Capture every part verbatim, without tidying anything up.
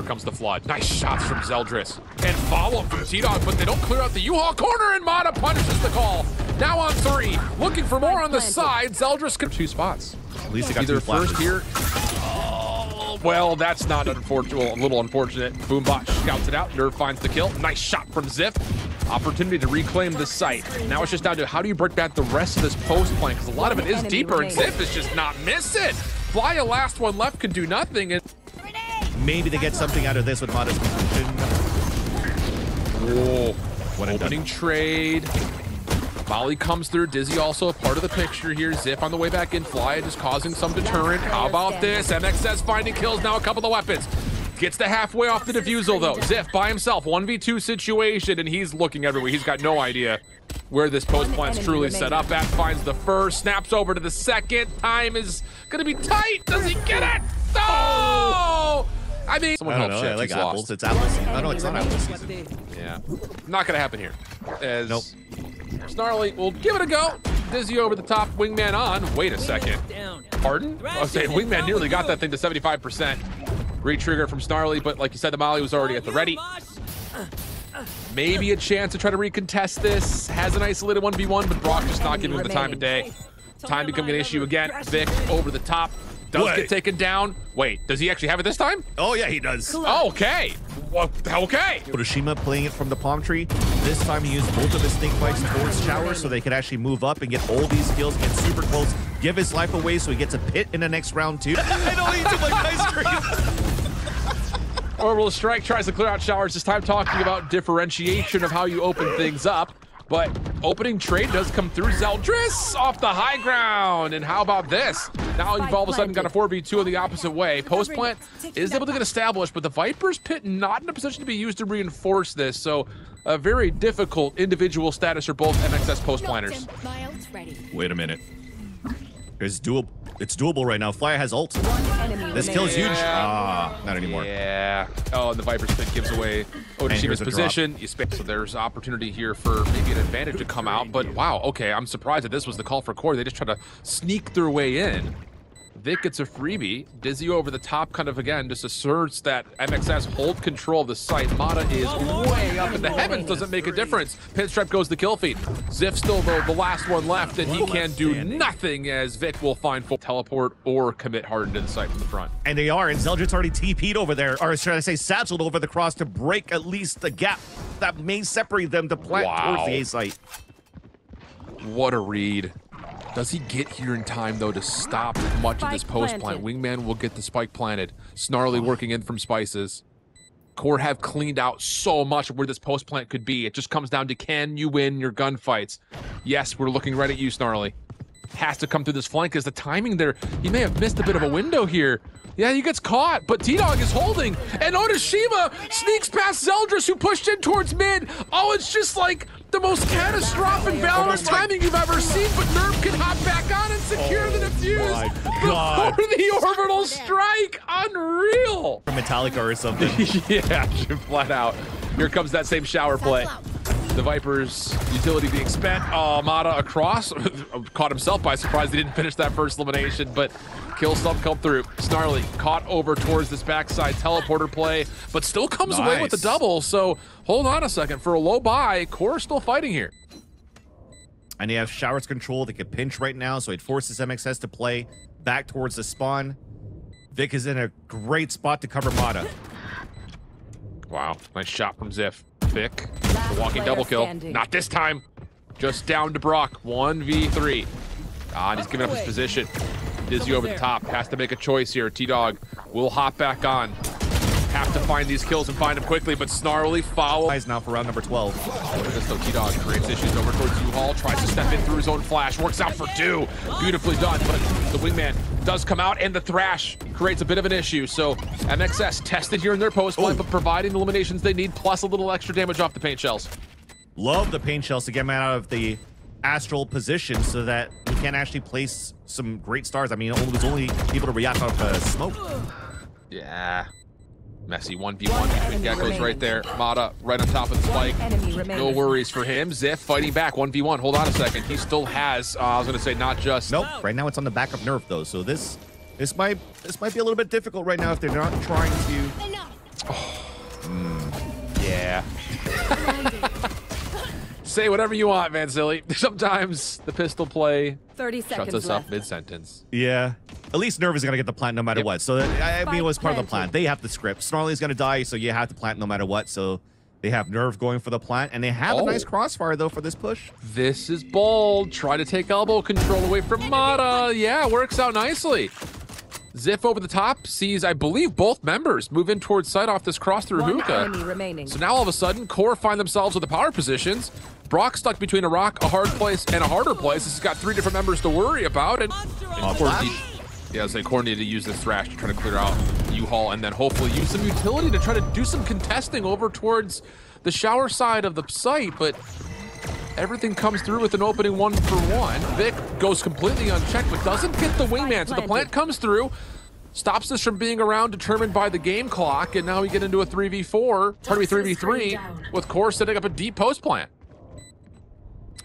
here comes the Flya. Nice shots from Zeldris. And follow from T-Dog, but they don't clear out the U-Haul corner, and Mata punishes the call. Now on three, looking for more on the side. Zeldris can two spots. At least he got either first here. Oh, well, that's not unfortunate. A little unfortunate. Boombox scouts it out. Nerve finds the kill. Nice shot from Ziff. Opportunity to reclaim the site. Now it's just down to how do you break back the rest of this post plan, because a lot of it is deeper, and Ziff is just not missing. Flya, last one left, could do nothing. And maybe they get something out of this with Mata's position. Whoa. What opening trade. Molly comes through. Dizzy also a part of the picture here. Zip on the way back in. Flya just causing some deterrent. How about this? M X S finding kills now. A couple of weapons. Gets the halfway off the defusal though. Ziff by himself, one v two situation, and he's looking everywhere. He's got no idea where this post plant's truly set up at. Finds the first, snaps over to the second. Time is gonna be tight. Does he get it? Oh! I mean, someone help Chip. Like apples. It's apples. Oh, no, it's not apples season. Yeah, not gonna happen here. As nope. Snarly will give it a go. Dizzy over the top, Wingman on. Wait a second. Pardon? I was saying Wingman nearly got that thing to seventy-five percent. Great trigger from Snarly, but like you said, the Molly was already at the ready. Maybe a chance to try to recontest this. Has an isolated one v one, but Brock just not giving him the time of day. Time becoming an issue again. Vic over the top. Does Wait. get taken down. Wait, does he actually have it this time? Oh, yeah, he does. Oh, okay. Well, okay. Odashima playing it from the palm tree. This time he used both of his snake bites towards Shower so they could actually move up and get all these kills, get super close, give his life away so he gets a pit in the next round, too. I don't need to like ice cream. Orbital Strike tries to clear out Showers, this time talking about differentiation of how you open things up. But opening trade does come through. Zeldris off the high ground. And how about this? Now you've all of a sudden got a four v two on the opposite way. Post plant is able to get established, but the Viper's pit not in a position to be used to reinforce this. So a very difficult individual status for both M X S post planters. Wait a minute. It's doable. It's doable right now. Flya has ult. This kill's huge. Ah, yeah. uh, not anymore. Yeah. Oh, and the Viper's pit gives away Odashima's position. You space, so there's opportunity here for maybe an advantage to come out. But wow, okay, I'm surprised that this was the call for core. They just tried to sneak their way in. Vic gets a freebie. Dizzy over the top, kind of again, just asserts that M X S hold control of the site. Mata is way up in the heavens. Doesn't make a difference. Pinstripe goes the kill feed. Ziff still, though, the last one left, and he can do nothing as Vic will find full teleport or commit hard into the site from the front. And they are, and Zeldrit's already T P'd over there, or should I say satcheled over the cross to break at least the gap that may separate them to plant wow. towards the A site. What a read. Does he get here in time, though, to stop much spike of this post plant? Planted. Wingman will get the spike planted. Snarly working in from Spices. Core have cleaned out so much of where this post plant could be. It just comes down to, can you win your gunfights? Yes, we're looking right at you, Snarly. Has to come through this flank, because the timing there, he may have missed a bit of a window here. Yeah, he gets caught, but T-Dog is holding. And Odashima sneaks past Zeldris, who pushed in towards mid. Oh, it's just like the most catastrophic valorous timing you've ever seen, but Nerve can hop back on and secure oh the defuse before the orbital strike. Unreal. Metallica or something. Yeah, flat out. Here comes that same Shower play. The Viper's utility being spent. Oh, Mata across. Caught himself by surprise. They didn't finish that first elimination, but Killstump come through. Snarly caught over towards this backside teleporter play, but still comes nice. away with the double. So hold on a second. For a low buy, Core still fighting here. And they have Shower's control. They could pinch right now, so it forces M X S to play back towards the spawn. Vic is in a great spot to cover Mata. Wow, nice shot from Ziff. Vic, walking double kill. Standing. Not this time. Just down to Brock. one v three. Ah, he's giving up his position. Dizzy over the top. Has to make a choice here. T-Dog will hop back on. Have to find these kills and find them quickly, but Snarly follows. Eyes now for round number twelve. Look at this though. T-Dog creates issues over towards U-Haul. Tries to step in through his own flash. Works out for two. Beautifully done, but the Wingman does come out, and the Thrash creates a bit of an issue. So M X S tested here in their post play, but providing the eliminations they need, plus a little extra damage off the paint shells. Love the paint shells to get them out of the astral position so that we can actually place some great stars. I mean, it was only able to react off uh, smoke. Yeah. Messy one v one between Geckos right there. Mata right on top of the spike. No worries for him. Ziff fighting back one v one. Hold on a second. He still has, uh, I was going to say, not just. Nope. Right now it's on the back of Nerve, though. So this this might this might be a little bit difficult right now if they're not trying to Say whatever you want, Van Silly. Sometimes the pistol play Thirty seconds shuts us left. up mid-sentence. Yeah. At least Nerve is going to get the plant no matter yep. what. So, that, I mean, it was part of the plan. They have the script. Snarly's going to die, so you have to plant no matter what. So they have Nerve going for the plant, and they have oh. a nice crossfire, though, for this push. This is bold. Try to take elbow control away from Mata. Yeah, works out nicely. Ziff over the top sees, I believe, both members move in towards sight off this cross through hookah. So now all of a sudden, Core find themselves with the power positions. Brock stuck between a rock, a hard place, and a harder place. This has got three different members to worry about. And, and Core need, yeah, so Core needed to use this thrash to try to clear out U-Haul and then hopefully use some utility to try to do some contesting over towards the shower side of the site. But everything comes through with an opening one for one. Vic goes completely unchecked, but doesn't get the wingman, so the plant comes through. Stops this from being around, determined by the game clock, and now we get into a three v four, pardon me, three v three, with Core setting up a deep post plant.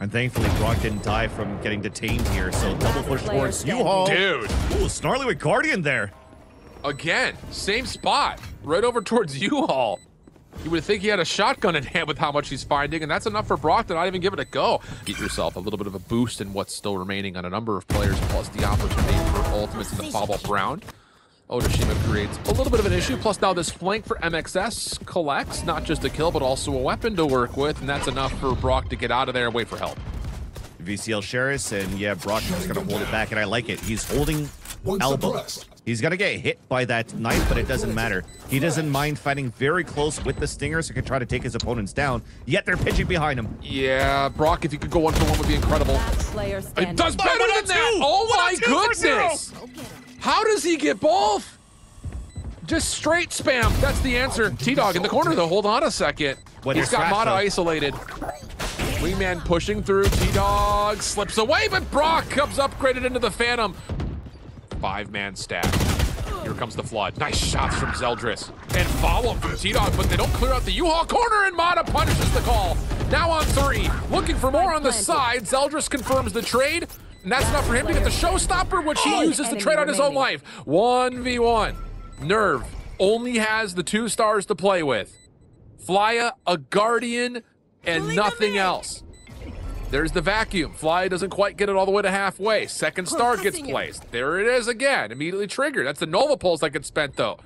And thankfully, Brock didn't die from getting detained here, so double push towards U-Haul. Dude. Ooh, Snarly with Guardian there. Again, same spot, right over towards U-Haul. You would think he had a shotgun in hand with how much he's finding, and that's enough for Brock to not even give it a go. Get yourself a little bit of a boost in what's still remaining on a number of players, plus the opportunity for ultimates in the follow-up round. Odashima creates a little bit of an issue, plus now this flank for M X S collects not just a kill, but also a weapon to work with, and that's enough for Brock to get out of there and wait for help. V C L Sherris, and yeah, Brock is going to hold it back, and I like it. He's holding elbows. He's going to get hit by that knife, but it doesn't matter. He doesn't mind fighting very close with the stingers, so he can try to take his opponents down, yet they're pitching behind him. Yeah, Brock, if he could go one for one, would be incredible. It does better oh, than that! Oh my goodness! How does he get both? Just straight spam. That's the answer. T-Dog in the corner, though. Hold on a second. What He's got Mata isolated. Wingman pushing through. T-Dog slips away, but Brock comes upgraded into the Phantom. Five-man stack. Here comes the flood. Nice shots from Zeldris. And follow from T-Dog, but they don't clear out the U-Haul corner, and Mata punishes the call. Now on three. Looking for more on the side. Zeldris confirms the trade, and that's enough for him to get the showstopper, which he uses to trade on his own life. one v one. Nerve only has the two stars to play with. Flya, a Guardian, and nothing else. There's the vacuum. Fly doesn't quite get it all the way to halfway. Second star gets placed. There it is again. Immediately triggered. That's the Nova Pulse that gets spent, though.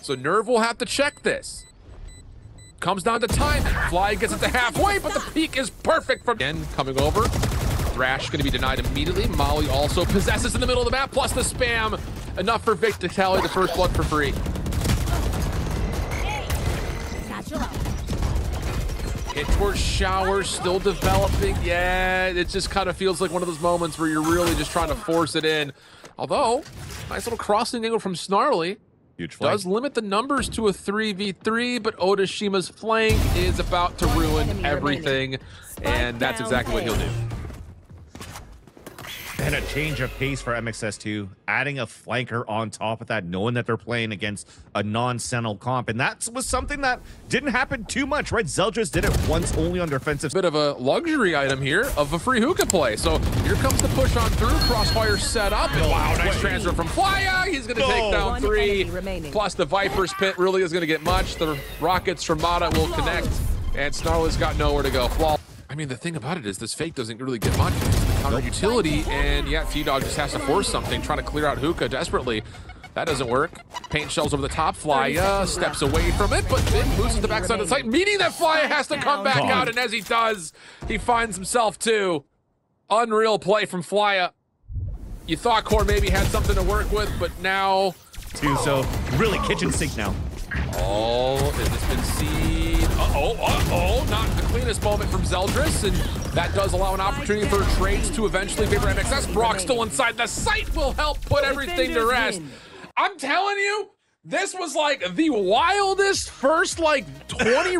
So Nerve will have to check this. Comes down to time. Fly gets it to halfway, but the peak is perfect from... Again, coming over. Thrash going to be denied immediately. Molly also possesses in the middle of the map, plus the spam. Enough for Vic to tally the first blood for free. Hit towards shower, still developing. Yeah, it just kind of feels like one of those moments where you're really just trying to force it in. Although, nice little crossing angle from Snarly. Huge flank. Does limit the numbers to a three v three, but Odashima's flank is about to ruin everything, and that's exactly what he'll do. And a change of pace for M X S two, adding a flanker on top of that, knowing that they're playing against a non-Sentinel comp. And that was something that didn't happen too much, right? Zeldris did it once only on defensive. Bit of a luxury item here of a free hookah play. So here comes the push on through, crossfire set up. And wow, nice transfer from Flya. He's going to no. take down three. Plus the Viper's Pit really is going to get much. The rockets from Mata will connect, and Snarly's got nowhere to go. Flawless. I mean, the thing about it is this fake doesn't really get much. It's the counter utility, and yeah, T-Dog just has to force something, trying to clear out hookah desperately. That doesn't work. Paint shells over the top. Flya steps away from it, but then loses the backside of the site, meaning that Flya has to come back out, and as he does, he finds himself too. Unreal play from Flya. You thought Core maybe had something to work with, but now... Dude, so really kitchen sink now. Oh, has this been seen? Uh-oh, uh-oh, not the cleanest moment from Zeldris, and that does allow an opportunity for trades to eventually favor M X S. Brock still inside the site will help put everything to rest. I'm telling you, this was like the wildest first like twenty